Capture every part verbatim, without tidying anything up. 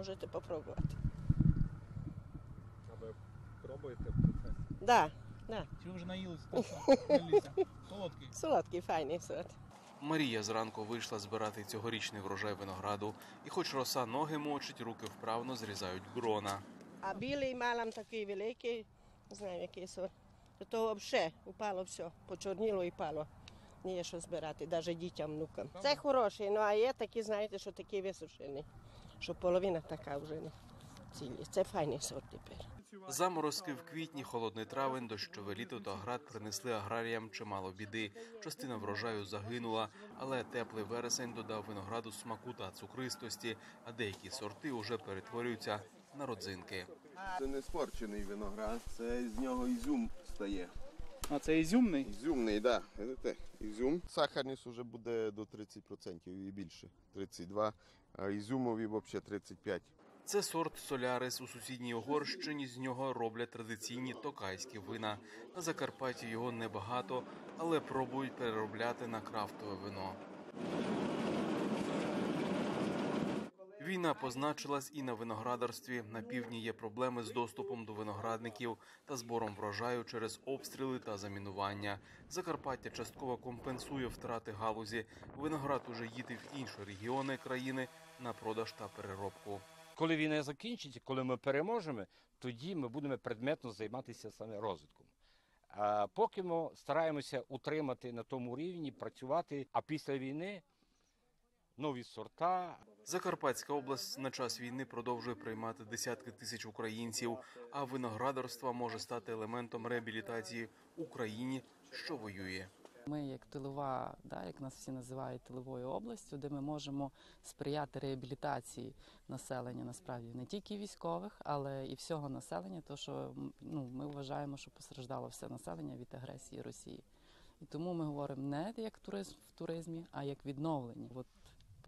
можете спробувати. А ви пробуєте в процесі? Так, да, так. Да. Чи ви вже наїлися? Солодкий? Солодкий, файний сорт. Марія зранку вийшла збирати цьогорічний врожай винограду. І хоч роса ноги мочить, руки вправно зрізають грона. А білий малам такий великий, не знаю який сорт. То взагалі упало все, почорніло і пало. Не є що збирати, навіть дітям, внукам. Це хороший, ну а є такі, знаєте, що такі висушені, що половина така вже не цілі. Це файний сорт тепер. Заморозки в квітні, холодний травень, дощове літо та град принесли аграріям чимало біди. Частина врожаю загинула, але теплий вересень додав винограду смаку та цукристості, а деякі сорти уже перетворюються на родзинки. Це не спорчений виноград, це з нього ізюм стає. А це ізюмний? Ізюмний, так. Да. Ізюм. Сахарність вже буде до тридцяти відсотків і більше, тридцять два відсотки, а ізюмові взагалі тридцять п'ять відсотків. Це сорт «Солярис» у сусідній Угорщині, з нього роблять традиційні токайські вина. На Закарпатті його небагато, але пробують переробляти на крафтове вино. Війна позначилась і на виноградарстві. На півдні є проблеми з доступом до виноградників та збором врожаю через обстріли та замінування. Закарпаття частково компенсує втрати галузі. Виноград уже їде в інші регіони країни на продаж та переробку. Коли війна закінчиться, коли ми переможемо, тоді ми будемо предметно займатися саме розвитком. А поки ми стараємося утримати на тому рівні, працювати, а після війни нові сорта. Закарпатська область на час війни продовжує приймати десятки тисяч українців, а виноградарство може стати елементом реабілітації Україні, що воює. Ми як тилова, да, як нас всі називають тиловою областю, де ми можемо сприяти реабілітації населення, насправді, не тільки військових, але і всього населення, тому що ну, ми вважаємо, що постраждало все населення від агресії Росії. І тому ми говоримо не як туризм в туризмі, а як відновлення. От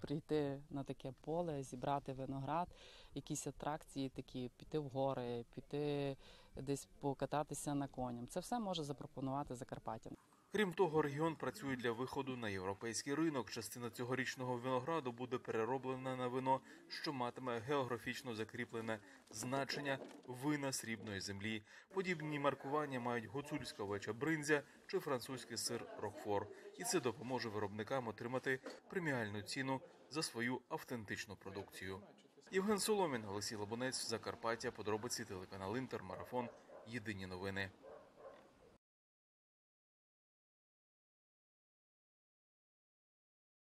прийти на таке поле, зібрати виноград, якісь атракції такі, піти в гори, піти десь покататися на конях. Це все може запропонувати Закарпаття. Крім того, регіон працює для виходу на європейський ринок. Частина цьогорічного винограду буде перероблена на вино, що матиме географічно закріплене значення вина срібної землі. Подібні маркування мають гуцульська овеча бринзя чи французький сир Рокфор. І це допоможе виробникам отримати преміальну ціну за свою автентичну продукцію. Євген Соломін, Олексій Лобонець, Закарпаття, подробиці, телеканал «Інтермарафон», єдині новини.